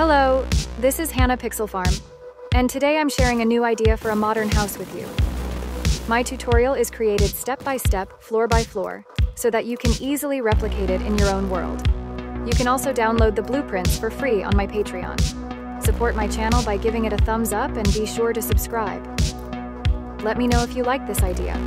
Hello, this is Hanna Pixelfarm, and today I'm sharing a new idea for a modern house with you. My tutorial is created step by step, floor by floor, so that you can easily replicate it in your own world. You can also download the blueprints for free on my Patreon. Support my channel by giving it a thumbs up and be sure to subscribe. Let me know if you like this idea.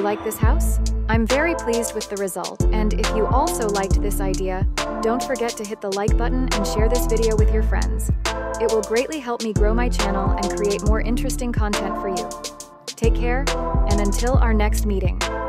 you like this house? I'm very pleased with the result, and if you also liked this idea, don't forget to hit the like button and share this video with your friends. It will greatly help me grow my channel and create more interesting content for you. Take care, and until our next meeting.